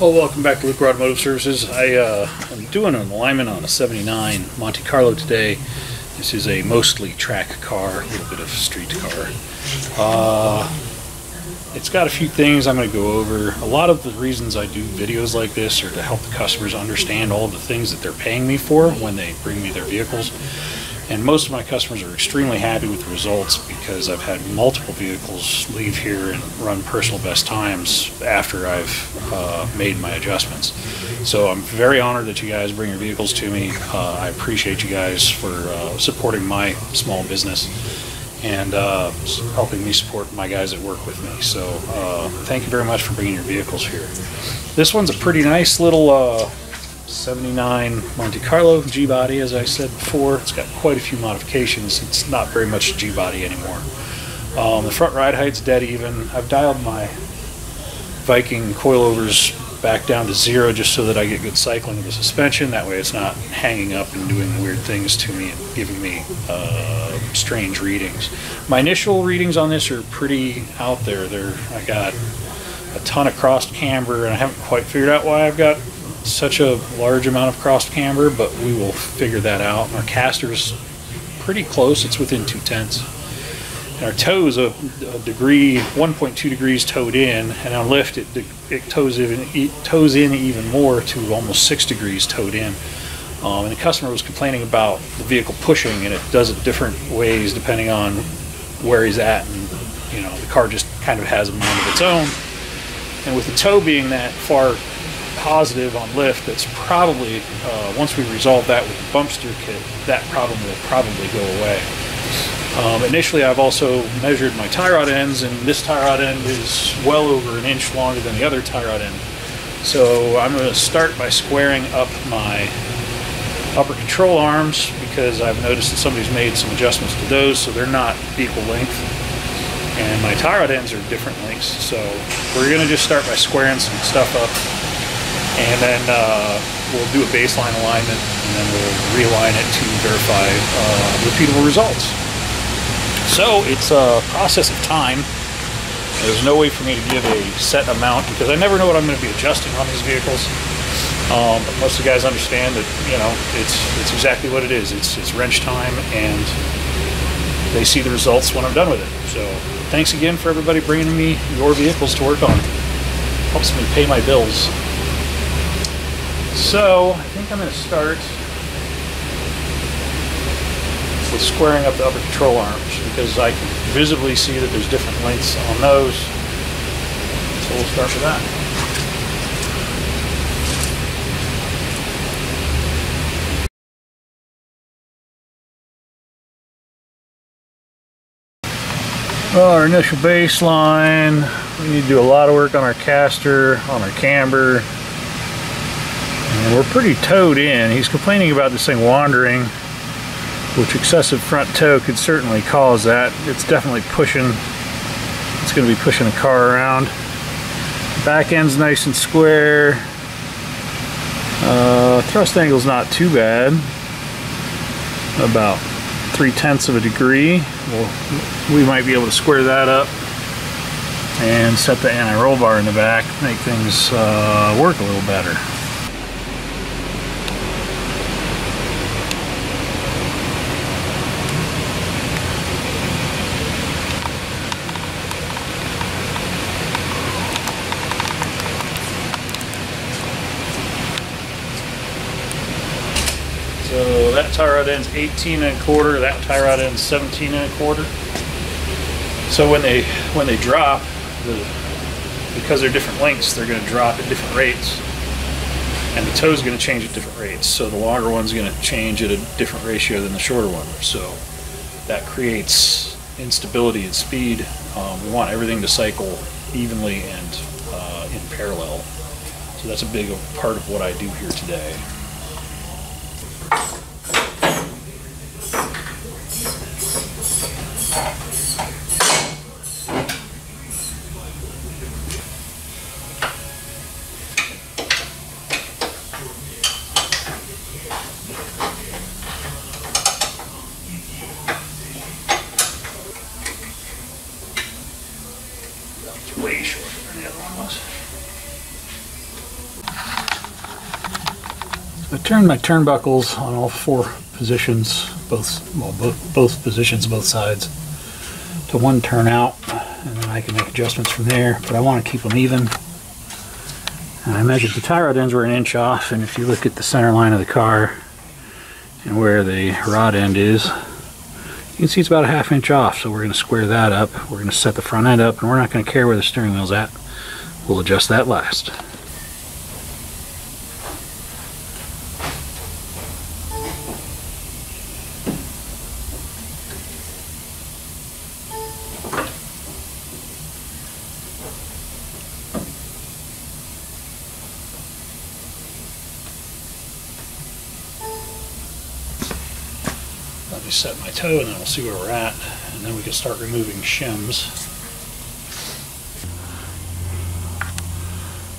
Well, welcome back to Luke Automotive Services. I'm doing an alignment on a 79 Monte Carlo today. This is a mostly track car, a little bit of street car. It's got a few things I'm going to go over. A lot of the reasons I do videos like this are to help the customers understand all the things that they're paying me for when they bring me their vehicles. And most of my customers are extremely happy with the results because I've had multiple vehicles leave here and run personal best times after I've made my adjustments. So I'm very honored that you guys bring your vehicles to me. I appreciate you guys for supporting my small business and helping me support my guys that work with me. So thank you very much for bringing your vehicles here. This one's a pretty nice little 79 Monte Carlo G body, as I said before. It's got quite a few modifications. It's not very much G body anymore. The front ride height's dead even. I've dialed my Viking coilovers back down to 0 just so that I get good cycling with the suspension. That way it's not hanging up and doing weird things to me and giving me strange readings. My initial readings on this are pretty out there. I got a ton of crossed camber, and I haven't quite figured out why I've got such a large amount of crossed camber, but we will figure that out. Our caster's pretty close, it's within 0.2. And our tow's a degree, 1.2 degrees towed in, and on lift it tows in even more to almost 6 degrees towed in. And the customer was complaining about the vehicle pushing, and it does it different ways depending on where he's at, and you know, the car just kind of has a mind of its own. And with the tow being that far positive on lift, that's probably, once we resolve that with the Bump Steer kit, that problem will probably go away. Initially, I've also measured my tie rod ends, and this tie rod end is well over 1 inch longer than the other tie rod end. So I'm going to start by squaring up my upper control arms, because I've noticed that somebody's made some adjustments to those, so they're not equal length. And my tie rod ends are different lengths, so we're going to just start by squaring some stuff up. And then we'll do a baseline alignment, and then we'll realign it to verify repeatable results. So it's a process of time. There's no way for me to give a set amount because I never know what I'm going to be adjusting on these vehicles. But most of the guys understand that, you know, it's exactly what it is. It's wrench time, and they see the results when I'm done with it. So thanks again for everybody bringing me your vehicles to work on. Helps me pay my bills. So, I think I'm going to start with squaring up the upper control arms because I can visibly see that there's different lengths on those, so we'll start with that. Well, our initial baseline, we need to do a lot of work on our caster, on our camber. And we're pretty towed in. He's complaining about this thing wandering, which excessive front tow could certainly cause that. It's definitely pushing. It's going to be pushing the car around. Back end's nice and square. Thrust angle's not too bad. About 0.3 of a degree. Well, we might be able to square that up and set the anti-roll bar in the back, make things work a little better. So that tie rod end's 18 1/4, that tie rod end's 17 1/4. So when they drop, because they're different lengths, they're going to drop at different rates, and the tow's going to change at different rates. So the longer one's going to change at a different ratio than the shorter one. So that creates instability in speed. We want everything to cycle evenly and in parallel. So that's a big part of what I do here today. Way shorter than the other one was. I turned my turnbuckles on all four positions, both positions, both sides, to one turn out, and then I can make adjustments from there, but I want to keep them even. And I measured the tie rod ends were an inch off, and if you look at the center line of the car and where the rod end is, you can see it's about a half inch off, so we're going to square that up, we're going to set the front end up, and we're not going to care where the steering wheel's at. We'll adjust that last. Set my toe, and then we'll see where we're at, and then we can start removing shims.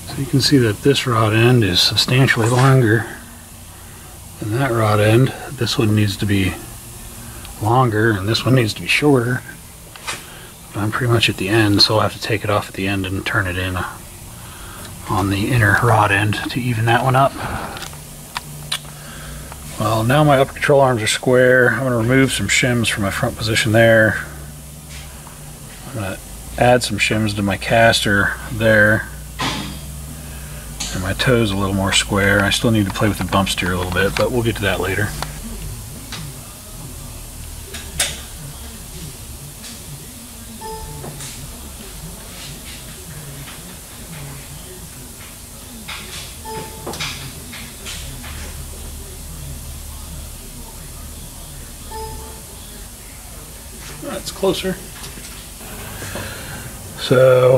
So you can see that this rod end is substantially longer than that rod end. This one needs to be longer, and this one needs to be shorter. But I'm pretty much at the end, so I'll have to take it off at the end and turn it in on the inner rod end to even that one up. Well, now my upper control arms are square. I'm going to remove some shims from my front position there. I'm going to add some shims to my caster there. And my toe's a little more square. I still need to play with the bump steer a little bit, but we'll get to that later. That's closer. So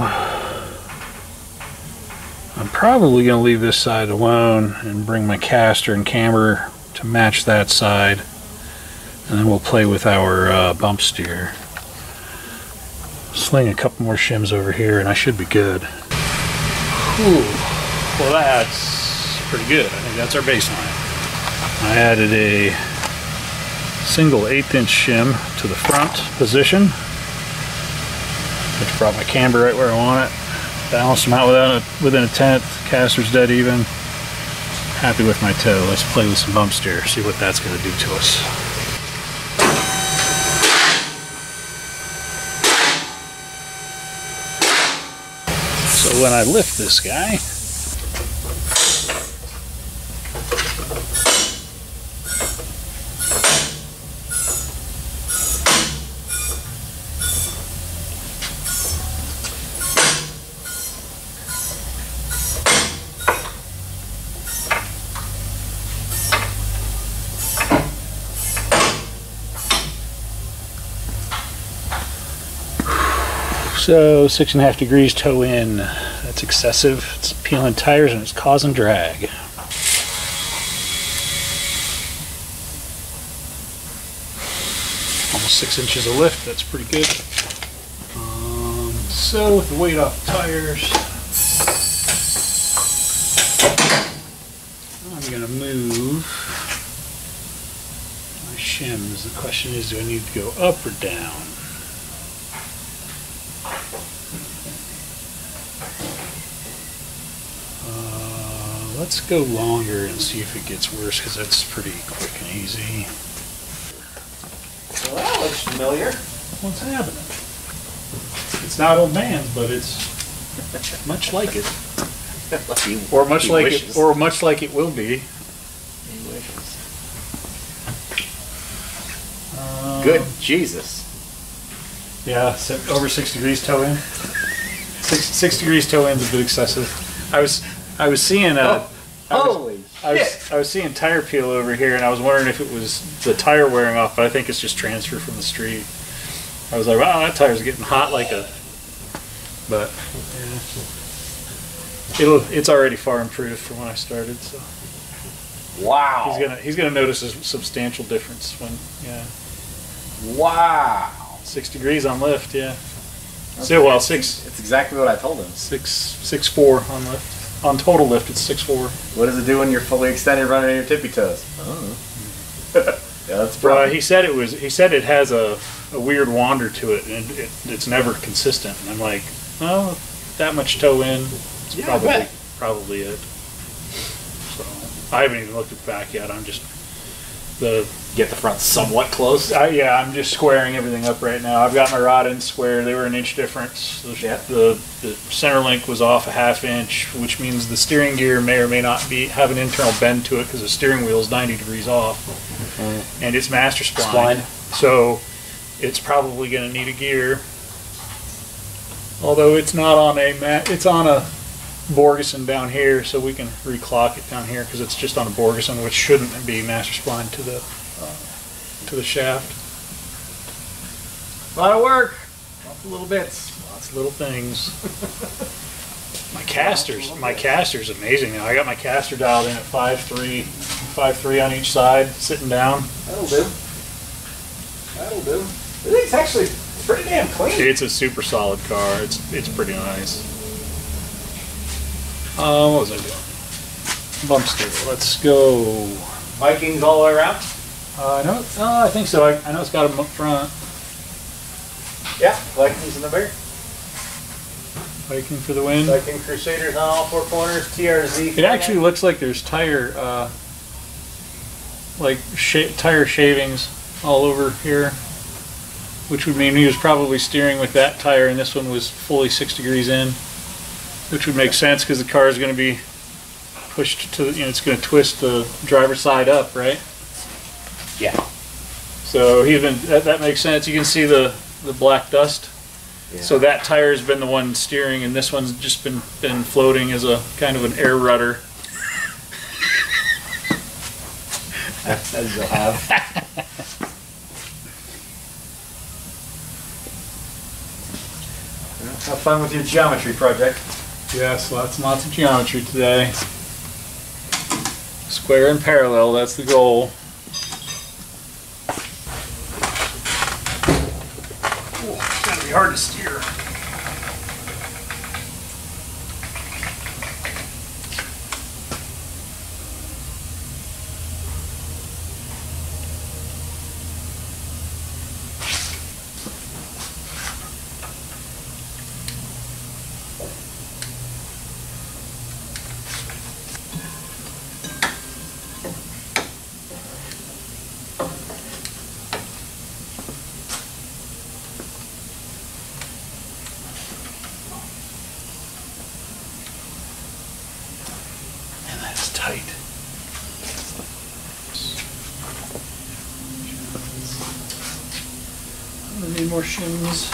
I'm probably going to leave this side alone and bring my caster and camber to match that side, and then we'll play with our bump steer. Sling a couple more shims over here and I should be good. Ooh, well, that's pretty good. I think that's our baseline. I added a single 1/8" shim to the front position, which brought my camber right where I want it. Balanced them out within a tenth. Caster's dead even. Happy with my toe. Let's play with some bump steer, see what that's going to do to us. So when I lift this guy, so 6.5 degrees toe in. That's excessive. It's peeling tires and it's causing drag. Almost 6 inches of lift. That's pretty good. So with the weight off the tires, I'm going to move my shims. The question is, do I need to go up or down? Let's go longer and see if it gets worse, because that's pretty quick and easy. Well, that looks familiar. What's happening? It's not old man's, but it's much like it. Or much like it, or much like it will be. He wishes. Good Jesus. Yeah, over 6 degrees toe in. Six degrees toe in is a bit excessive. I was seeing a I was seeing tire peel over here, and I was wondering if it was the tire wearing off, but I think it's just transfer from the street. I was like, wow, that tire's getting hot like a. But yeah, it's already far improved from when I started. So wow, he's gonna notice a substantial difference when wow, 6 degrees on lift, yeah. Okay. So well, six. It's exactly what I told him. 6.4 on lift. On total lift, it's 6.4. What does it do when you're fully extended, running on your tippy toes? I don't know. Yeah, that's probably. Well, he said it was. He said it has a weird wander to it, and it's never consistent. And I'm like, oh, that much toe in, it's probably it. So. I haven't even looked at the back yet. I'm just get the front somewhat close. Yeah, I'm just squaring everything up right now. I've got my rod in square. They were an inch difference. The center link was off a half inch, which means the steering gear may or may not have an internal bend to it because the steering wheel is 90 degrees off, and it's master spline. So it's probably going to need a gear. Although it's not on a mat, it's on a Borgeson down here, so we can reclock it down here because it's just on a Borgeson, which shouldn't be master spline to the shaft. A lot of work, lots of little bits, lots of little things. my caster's amazing now. I got my caster dialed in at 5.3 on each side, sitting down. That'll do. That'll do. It's actually pretty damn clean. It's a super solid car. It's pretty nice. What was I doing? Bump steer. Let's go. Vikings all the way around? I think so. I know it's got them up front. Yeah, Vikings in the bear. Viking for the win. Viking Crusaders on all four corners. TRZ. It actually looks like there's tire, like tire shavings all over here, which would mean he was probably steering with that tire, and this one was fully 6 degrees in. Which would make sense because the car is going to be pushed to, you know, it's going to twist the driver's side up, right? Yeah. So that makes sense. You can see the black dust. Yeah. So that tire has been the one steering, and this one's just been floating as a kind of an air rudder. As you'll have. Have fun with your geometry project. Yes, lots and lots of geometry today. Square and parallel, that's the goal. Ooh, it's gonna be hard to steer. More shims.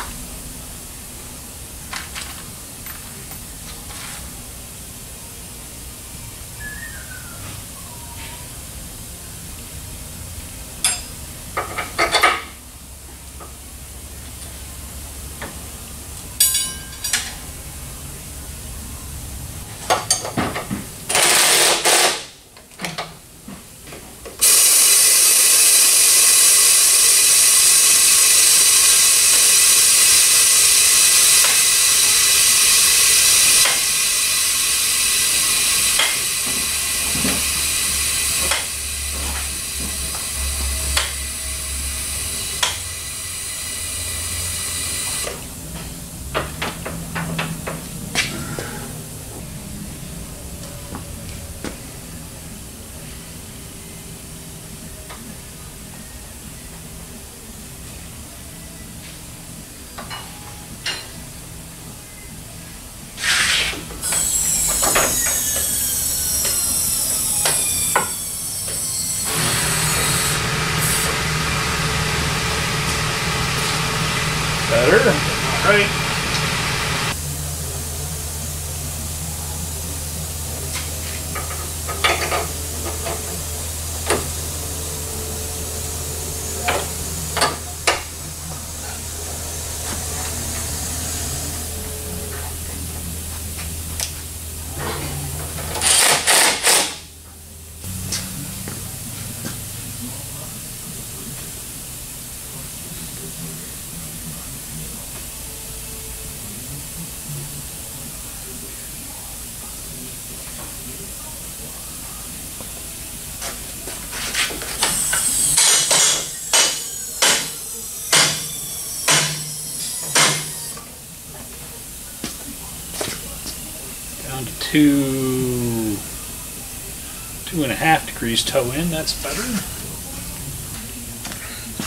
2.5 degrees toe in, that's better.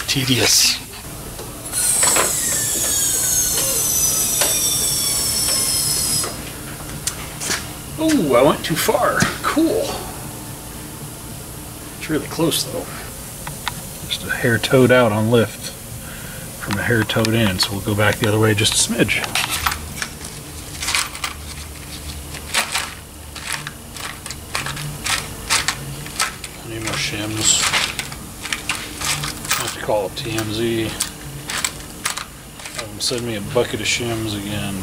Tedious. Oh, I went too far. Cool. It's really close though. Just a hair toed out on lift from a hair toed in, so we'll go back the other way just a smidge. Shims. I have to call up TMZ. Have them send me a bucket of shims again.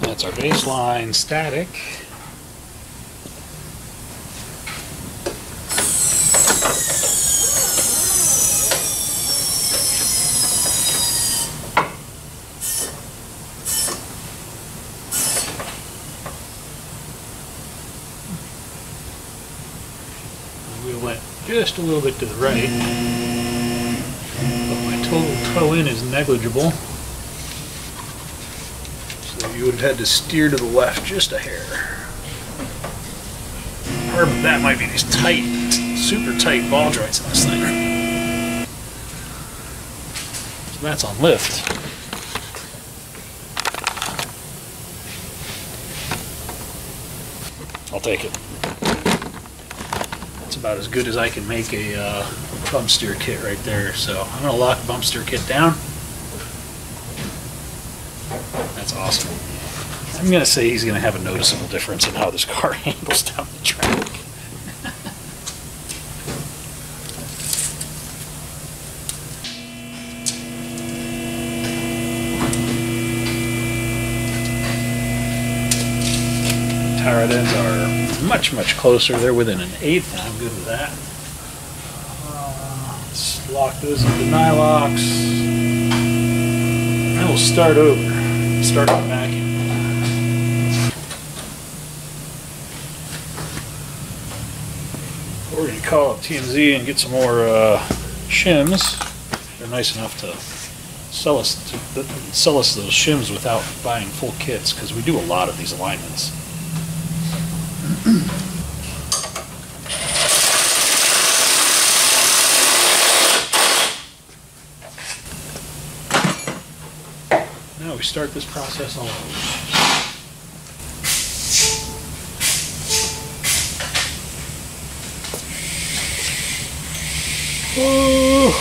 That's our baseline static. We went just a little bit to the right, but my total toe in is negligible. You would have had to steer to the left just a hair. Or that might be these tight, super tight ball joints on this thing. So that's on lift. I'll take it. That's about as good as I can make a bump steer kit right there. So I'm going to lock the bump steer kit down. That's awesome. I'm going to say he's going to have a noticeable difference in how this car handles down the track. Tire ends are much, much closer. They're within 1/8, and I'm good with that. Let's lock those into Nylocks, and we'll start over. Start on the back end. We're going to call up TMZ and get some more shims. They're nice enough to sell us those shims without buying full kits, because we do a lot of these alignments. Now we start this process all over. My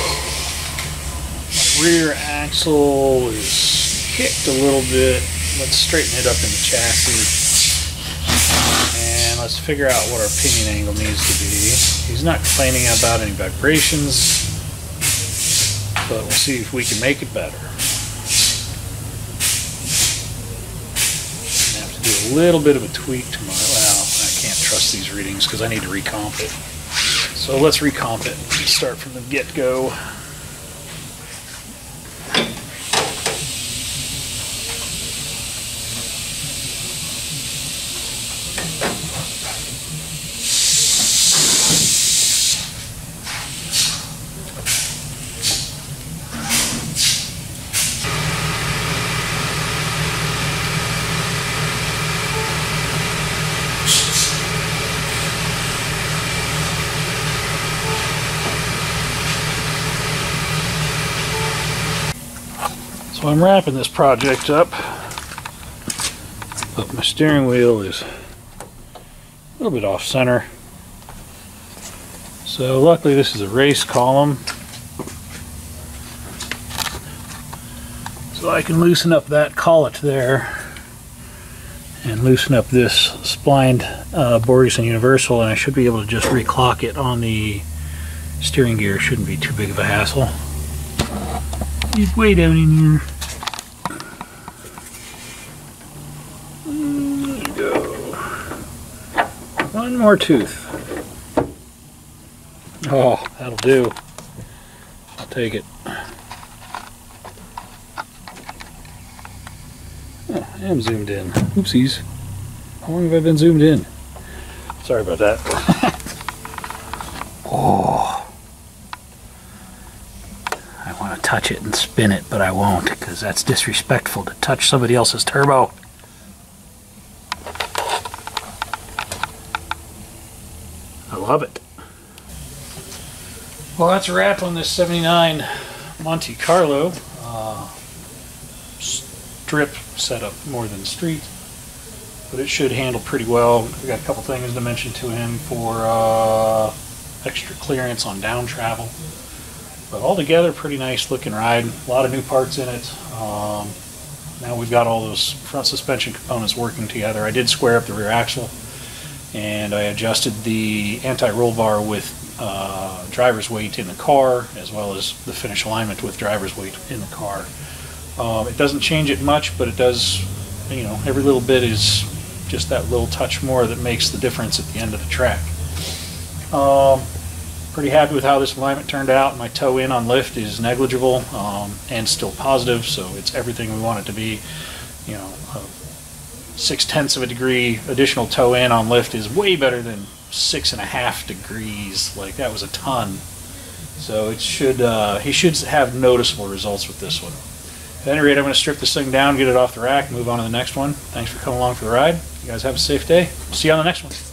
rear axle is kicked a little bit. Let's straighten it up in the chassis. And let's figure out what our pinion angle needs to be. He's not complaining about any vibrations, but we'll see if we can make it better. A little bit of a tweak to my, well, I can't trust these readings because I need to recomp it. So let's recomp it. Let's start from the get-go. So I'm wrapping this project up, but my steering wheel is a little bit off center. So luckily this is a race column, so I can loosen up that collet there and loosen up this splined Borgeson universal, and I should be able to just reclock it on the steering gear. Shouldn't be too big of a hassle. It's way down in here. There we go. One more tooth. Oh, that'll do. I'll take it. I am zoomed in. Oopsies. How long have I been zoomed in? Sorry about that. Oh. I want to touch it and spin it, but I won't, because that's disrespectful to touch somebody else's turbo. I love it. Well, that's a wrap on this 79 Monte Carlo strip setup, more than street. But it should handle pretty well. We've got a couple things to mention to him for extra clearance on down travel. But altogether, pretty nice looking ride. A lot of new parts in it. Now we've got all those front suspension components working together. I did square up the rear axle, and I adjusted the anti-roll bar with driver's weight in the car, as well as the finish alignment with driver's weight in the car. It doesn't change it much, but it does, you know, every little bit is just that little touch more that makes the difference at the end of the track. Pretty happy with how this alignment turned out. My toe in on lift is negligible and still positive, so it's everything we want it to be. You know, 0.6 of a degree additional toe in on lift is way better than 6.5 degrees. Like, that was a ton. So it should he should have noticeable results with this one. At any rate, I'm going to strip this thing down, get it off the rack, move on to the next one. Thanks for coming along for the ride. You guys have a safe day. We'll see you on the next one.